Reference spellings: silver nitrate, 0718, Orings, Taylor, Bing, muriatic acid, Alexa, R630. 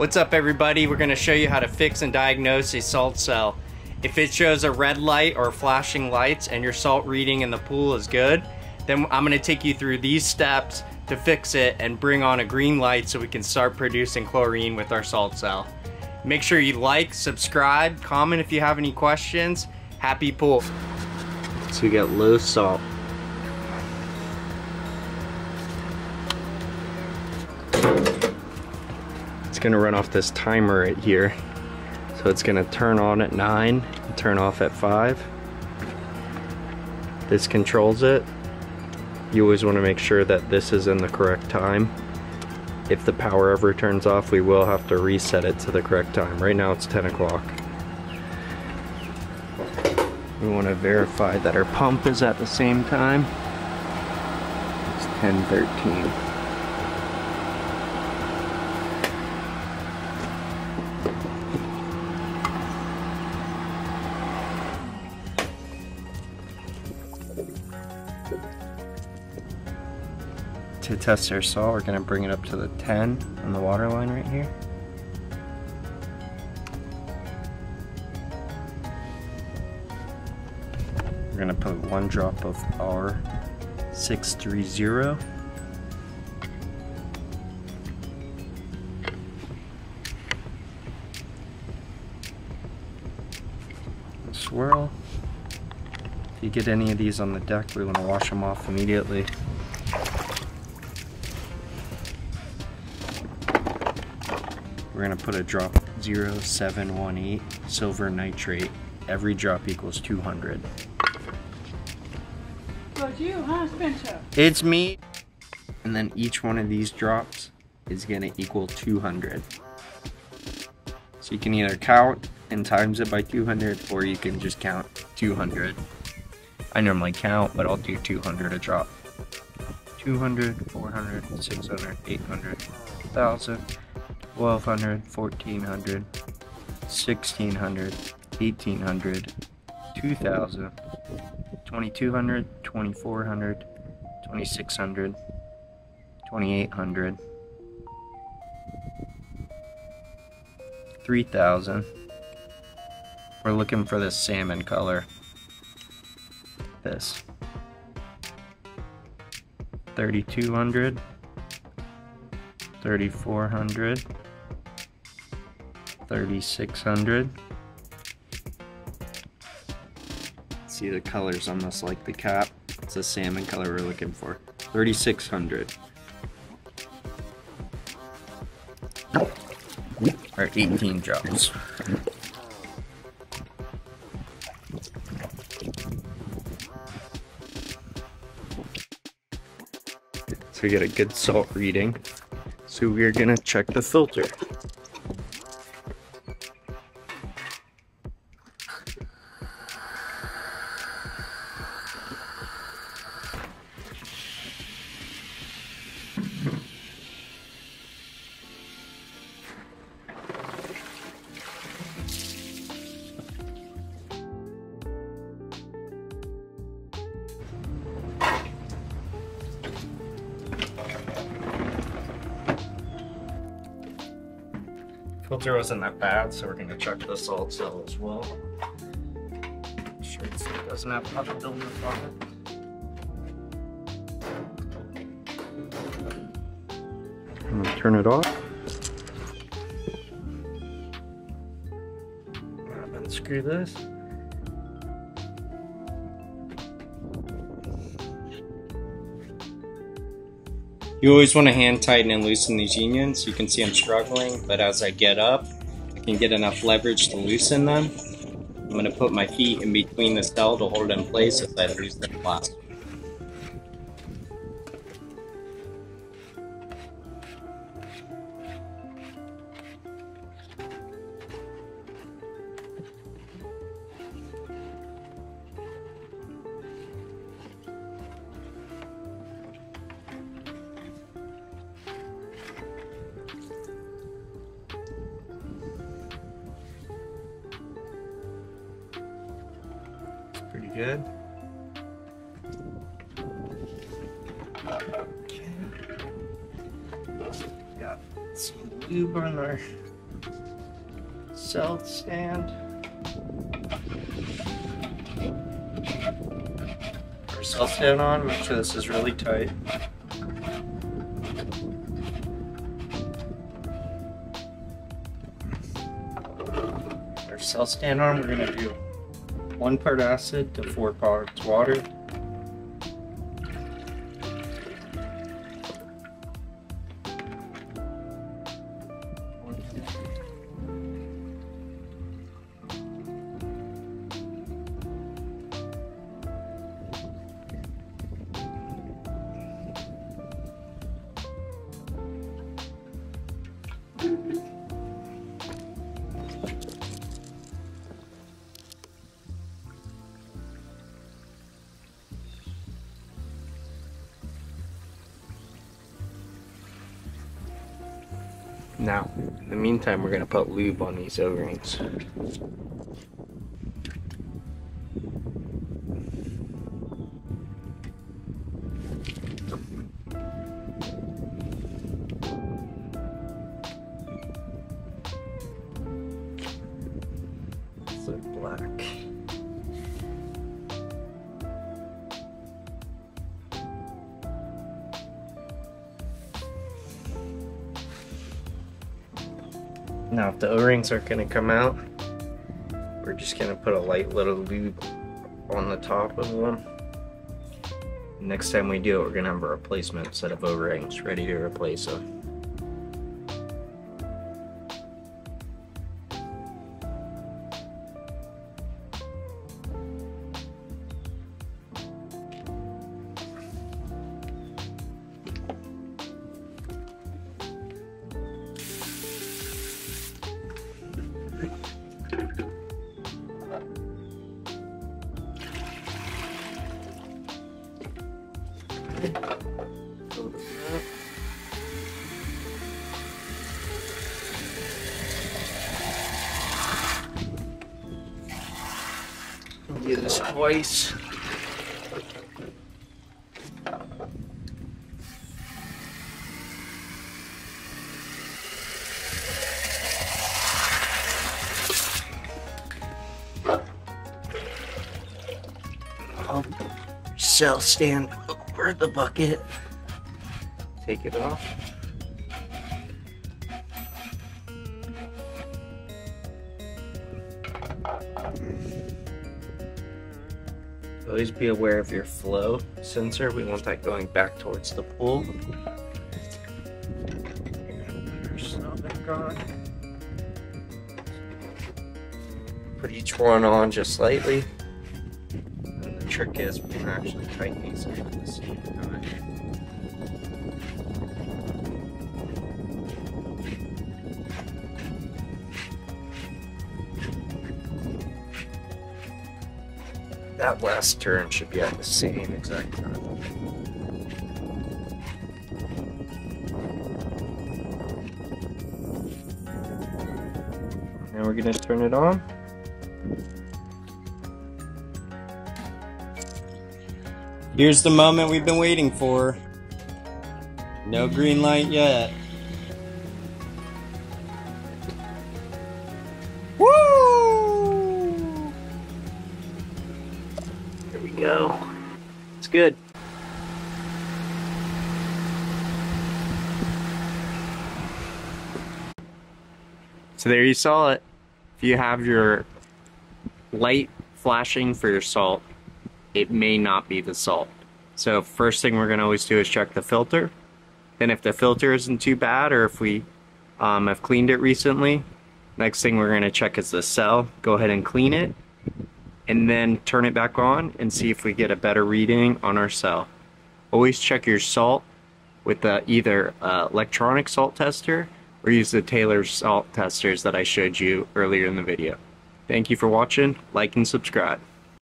What's up, everybody? We're going to show you how to fix and diagnose a salt cell. If it shows a red light or flashing lights and your salt reading in the pool is good, then I'm going to take you through these steps to fix it and bring on a green light so we can start producing chlorine with our salt cell. Make sure you like, subscribe, comment if you have any questions. Happy pool. So we got low salt. It's gonna run off this timer right here. So it's gonna turn on at 9 and turn off at 5. This controls it. You always wanna make sure that this is in the correct time. If the power ever turns off, we will have to reset it to the correct time. Right now it's 10 o'clock. We want to verify that our pump is at the same time. It's 10:13. To test our salt, we're going to bring it up to the 10 on the water line right here. We're going to put one drop of R630. Swirl. If you get any of these on the deck, we want to wash them off immediately. We're going to put a drop 0718 silver nitrate. Every drop equals 200. You, huh, Spencer? It's me. And then each one of these drops is going to equal 200. So you can either count and times it by 200, or you can just count 200. I normally count, but I'll do 200 a drop. 200, 400, 600, 800, 1000, 1200, 1400, 1600, 1800, 2000, 2200, 2400, 2600, 2800, 3000. We're looking for this salmon color. This. 3200, 3400, 3600. See the color's almost like the cap. It's a salmon color we're looking for. 3600. Or 18 drops. So we get a good salt reading. So we're gonna check the filter. Filter wasn't that bad, so we're going to check the salt cell as well. Make sure it doesn't have other buildup on it. I'm going to turn it off. Unscrew this. You always want to hand tighten and loosen these unions. You can see I'm struggling, but as I get up, I can get enough leverage to loosen them. I'm going to put my feet in between the cell to hold it in place as I loosen the plastic. Pretty good. Okay. Got some lube on our south stand, put our south stand on, make sure this is really tight. Our south stand on, we're going to do 1 part acid to 4 parts water. Now, in the meantime, we're going to put lube on these O-rings. So black. Now if the O-rings aren't going to come out, we're just going to put a light little lube on the top of them. Next time we do it, we're going to have a replacement set of O-rings ready to replace them. Do this twice. Cell stand over the bucket. Take it off. Always be aware of your flow sensor. We want that going back towards the pool. Put each one on just slightly. The trick is we can actually tighten these in at the same time. That last turn should be at the same exact time. Now we're going to turn it on. Here's the moment we've been waiting for. No green light yet. Woo! There we go. It's good. So there you saw it. If you have your light flashing for your salt, it may not be the salt. So first thing we're going to always do is check the filter. Then if the filter isn't too bad, or if we have cleaned it recently, next thing we're going to check is the cell. Go ahead and clean it, and then turn it back on and see if we get a better reading on our cell. Always check your salt with either electronic salt tester or use the Taylor salt testers that I showed you earlier in the video. Thank you for watching. Like and subscribe.